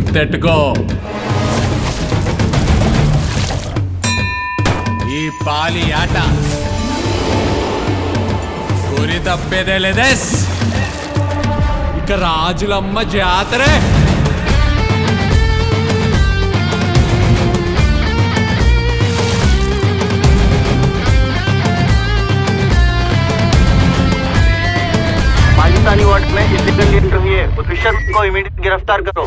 గుర్తెట్టుకో ఈ పాలి ఆట గురి తప్పేదే లేదేస్ ఇక రాజులమ్మ జాతరే पाकिस्तानी वर्ल्ड में इलीगल इंटरव्यू है। उस फिशर को इमीडिएट गिरफ्तार करो।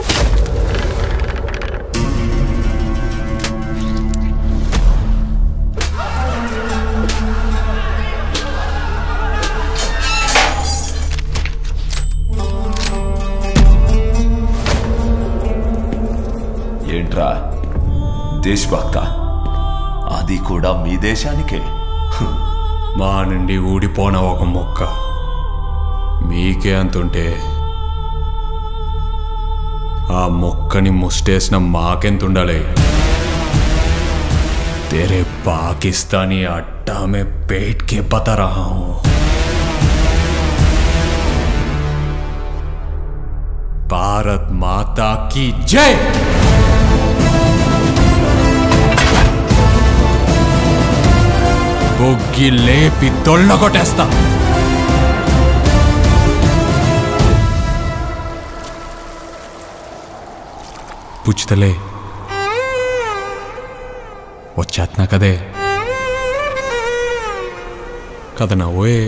ఏంట్రా దేశభక్త అది కూడా మీ దేశానికే మా నుండి ఊడిపోన ఒక మొక్క మీకే అంతుంటే ఆ మొక్కని ముస్టేసిన మాకెంత ఉండాలి तेरे पाकिस्तानी अड्डा में बैठ के बता रहा हूं भारत माता की जय। బొగ్గి లేపి దొల్లగొట్టేస్తా। పుచ్చతలే వచ్చాత్నా కదే కదనా ఓయే।